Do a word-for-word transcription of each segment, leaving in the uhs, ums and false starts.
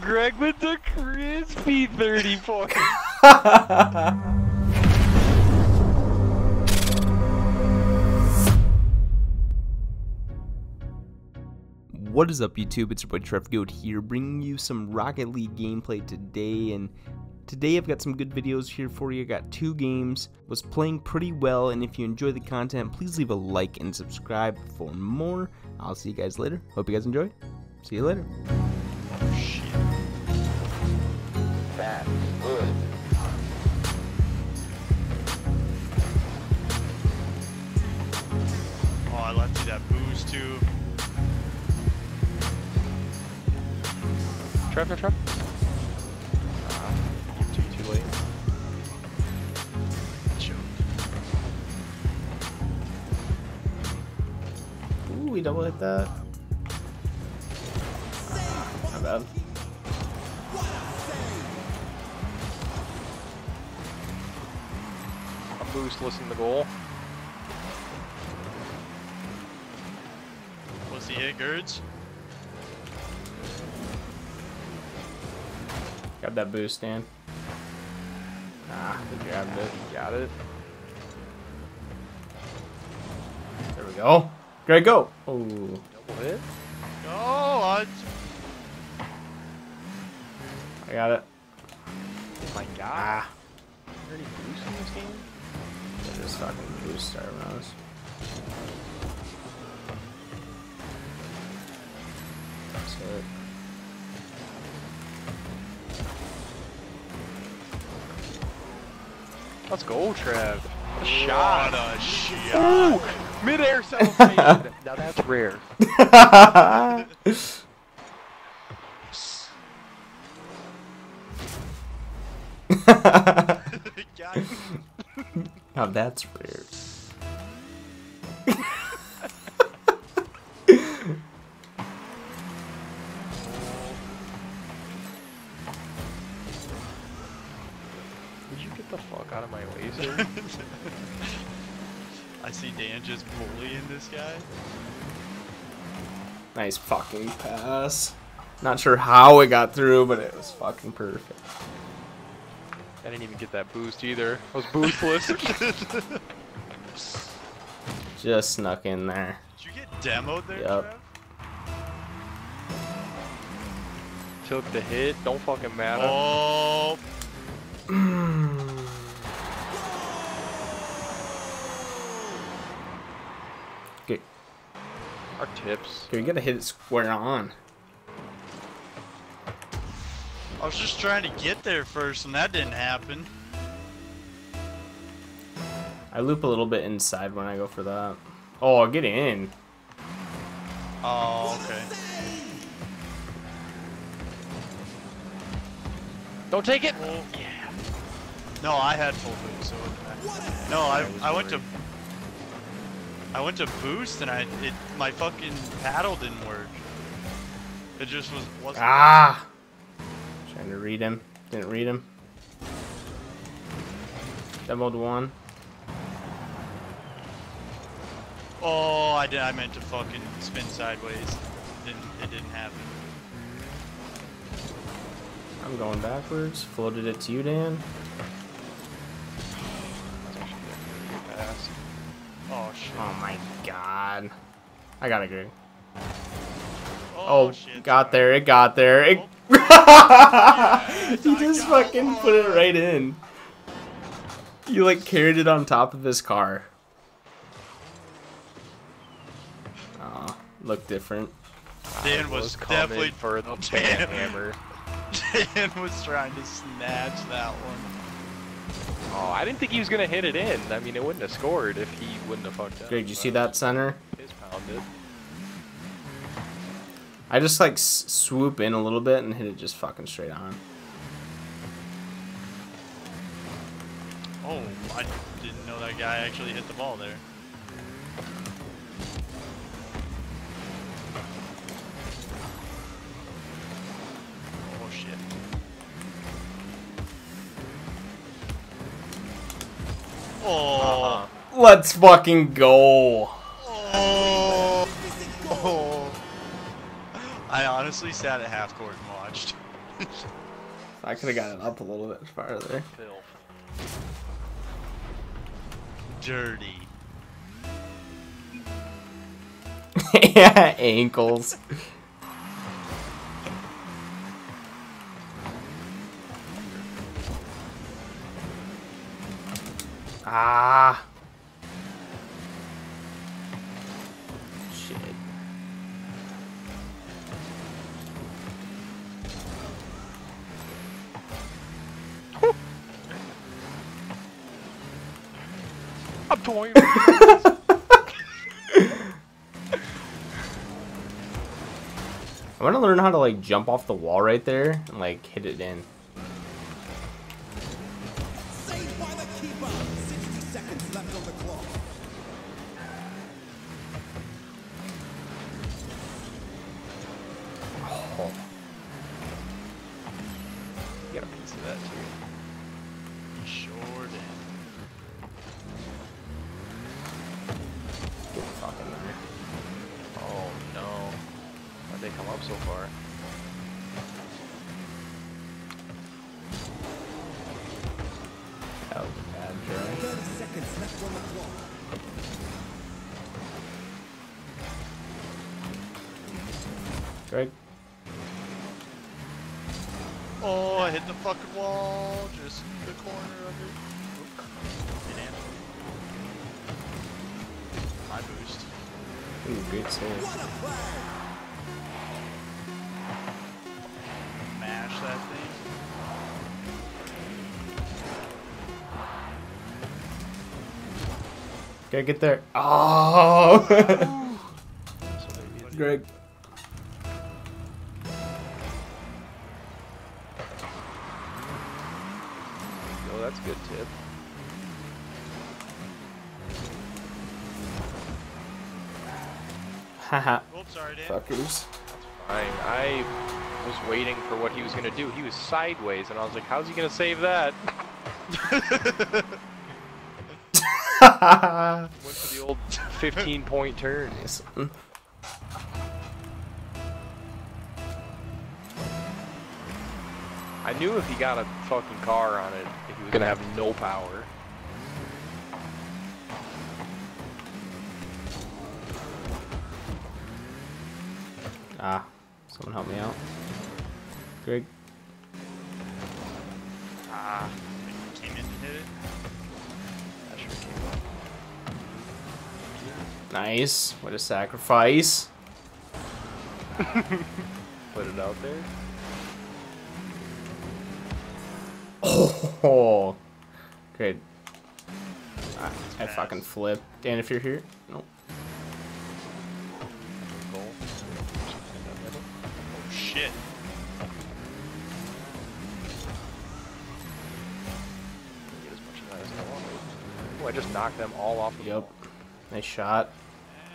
Greg with the crispy thirty-four. What is up, YouTube? It's your boy Trev Goat here, bringing you some Rocket League gameplay today. And today I've got some good videos here for you. I got two games, was playing pretty well, and if you enjoy the content, please leave a like and subscribe for more. I'll see you guys later. Hope you guys enjoy. See you later. Oh, shit. That's good. Oh, I left you that booze too. Trev, Trev, Trev. We double hit that. Not bad. A boost, listen to the goal. What's the hit, Gerds? Got that boost, Dan. Ah, we grabbed it. Got it. There we go. Greg, go! Oh. Double hit? No, I... I got it. Oh my god. Ah. Is there any boost in this game? I just fucking boost started when I was... That's it. Let's go, Trev. A shot. What a shot. Ooh! Mid-air celebration. Now that's rare. Now that's rare. Did you get the fuck out of my way, sir? I see Dan just bullying this guy. Nice fucking pass. Not sure how it got through, but it was fucking perfect. I didn't even get that boost either. I was boostless. Just snuck in there. Did you get demoed there? Yep. Trev? Took the hit. Don't fucking matter. Oh. Our tips. Dude, you gotta hit it square on. I was just trying to get there first, and that didn't happen. I loop a little bit inside when I go for that. Oh, get in. Oh, okay. Don't take it. Well, yeah. No, I had full food, so I, no, I I went to. I went to boost and I it my fucking paddle didn't work. It just was wasn't ah. Working. Trying to read him, didn't read him. Demoed one. Oh, I did. I meant to fucking spin sideways. Didn't it didn't happen. I'm going backwards. Floated it to you, Dan. Oh, shit. Oh, my God. I got it, Greg. Oh, oh shit. Got there. It got there. It... Oh. Yeah, he just fucking it. Put it right in. You, like, carried it on top of his car. Oh, looked different. Dan I was, was definitely for the Dan. Hammer. Dan was trying to snatch that one. Oh, I didn't think he was gonna hit it in. I mean, it wouldn't have scored if he wouldn't have fucked up. Did you see that center? His pound did. I just like s swoop in a little bit and hit it just fucking straight on. Oh, I didn't know that guy actually hit the ball there. Oh shit. Oh. Uh-huh. Let's fucking go. Oh. Oh. I honestly sat at half court and watched. I could have gotten up a little bit farther. Filth. Dirty. Yeah, ankles. Ah. Shit. I'm toying with you. I want to learn how to like jump off the wall right there and like hit it in. Saved by the keeper. sixty seconds left on the clock. Oh. You got a piece of that too. Sure did. Get the fuck in there. Oh no. They come up so far. That was a bad drive. thirty seconds left on the clock. Greg. Oh, I hit the fucking wall. Just the corner of it. And my boost. Ooh, great save. That thing. Gotta get there. Oh! That's what I need. Greg. Oh, that's a good tip. Haha. Oops, sorry, Dan. Fuckers. I, I was waiting for what he was going to do. He was sideways, and I was like, how's he going to save that? Went for the old fifteen point turn. Nice. I knew if he got a fucking car on it, he was going to have no power. Ah. Someone help me out. Greg. Ah, I came in and hit it. That sure came up. Nice. What a sacrifice. Put it out there. Oh, great. Ah, I fucking flip. Dan, if you're here. Nope. Shit. Get as much of that as I want. Oh, I just knocked them all off the Yep. Ball. Nice shot.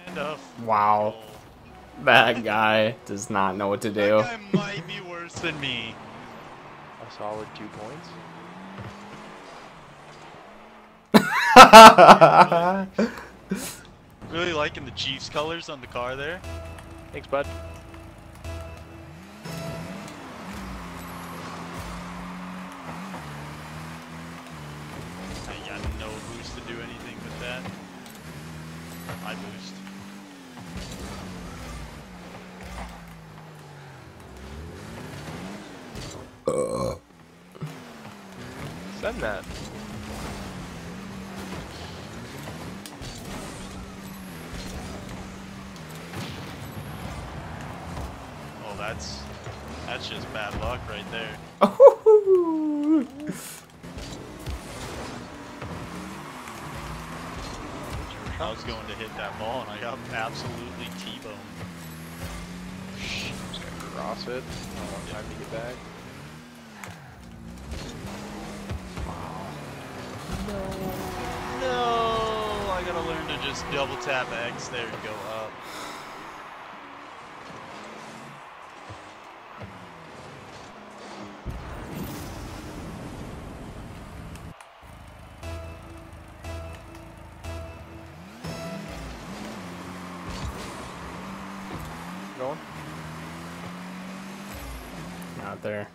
And a wow. That guy does not know what to do. That guy might be worse than me. A solid two points. Really, really liking the Chiefs colors on the car there. Thanks, bud. Uh. Send that. Oh, that's that's just bad luck right there. Oh. I was going to hit that ball and I got absolutely T-boned. Shh, I'm just gonna cross it. I want time to get back. No. No, I gotta learn to just double tap X there and go up. Going? Not there.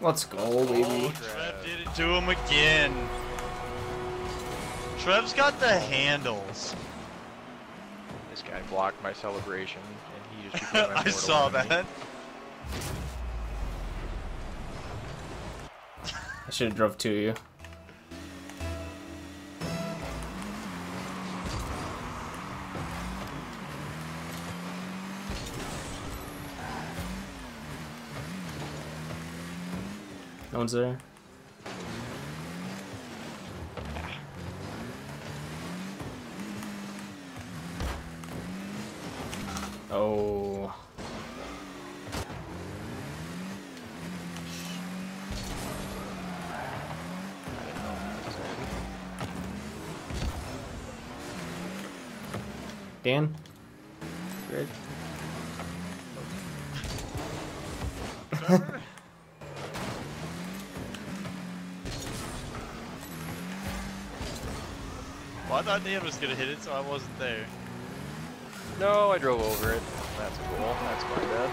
Let's go, baby. Oh, Trev did it to him again. Trev's got the handles. This guy blocked my celebration, and he just became my I saw that. I should have drove to you. No one's there. Oh. Dan? Greg? I thought Dan was gonna hit it, so I wasn't there. No, I drove over it. That's cool. That's my bad.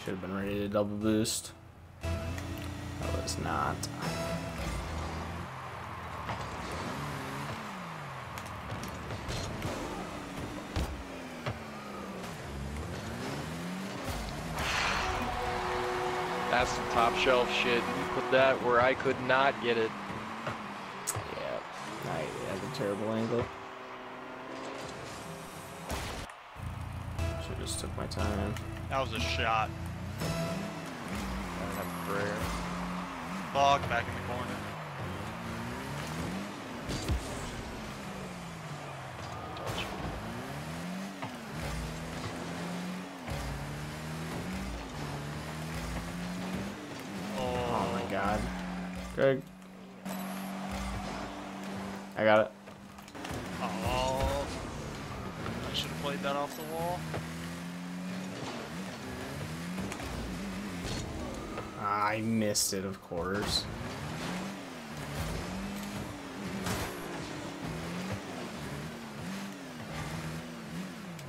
Should have been ready to double boost. I was not. That's some top shelf shit. You put that where I could not get it. Yeah, I had a terrible angle. Should just took my time. That was a shot. That's a prayer. Bog back in the corner. God. Greg. I got it. Oh. I should have played that off the wall. I missed it, of course.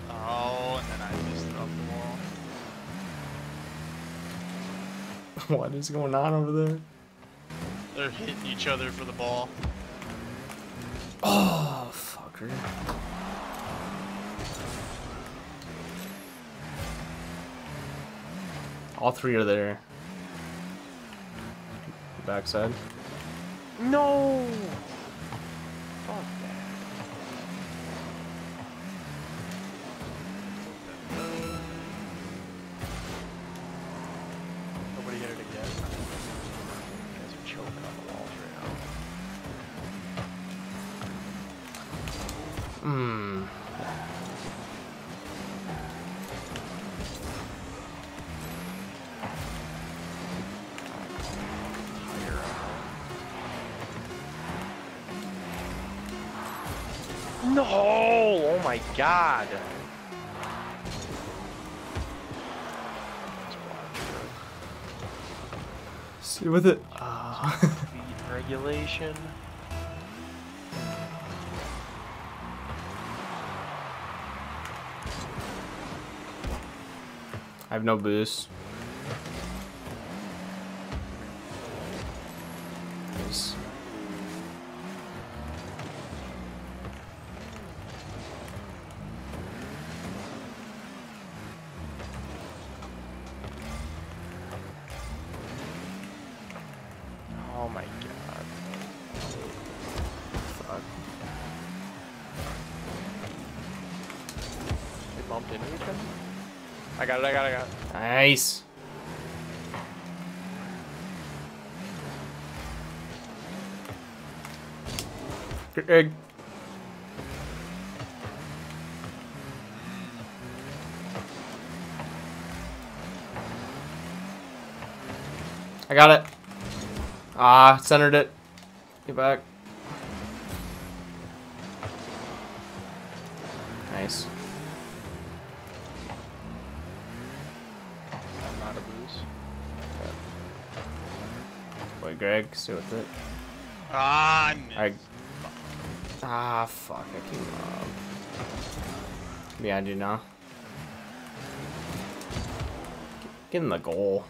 Oh, and then I missed it off the wall. What is going on over there? They're hitting each other for the ball. Oh, fucker. All three are there. Backside. No! Fuck that. Uh... Hmm. No! Oh my God! Stay with it. Uh. Speed regulation. I have no boost. Nice. Oh my God. Fuck. They bumped into each other? I got it, I got it, I got it. Nice. Good egg. I got it. Ah, centered it. Get back. Nice. I'm out of booze. Boy, Greg, stay with it. Ah, I missed. I... Ah, fuck, I came up. Behind you now. Get in the goal.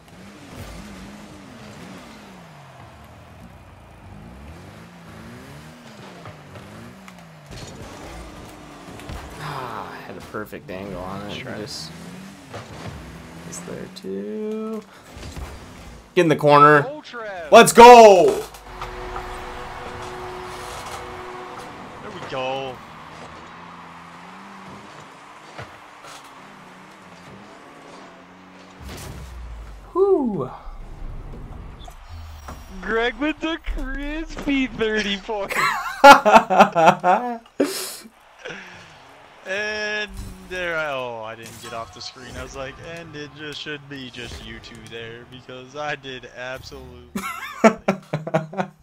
Perfect angle on it. Sure. Just, it's there too. Get in the corner. Let's go. There we go. Whoo. Greg with the crispy thirty-four. And there, I, oh, I didn't get off the screen. I was like, and it just should be just you two there because I did absolutely nothing.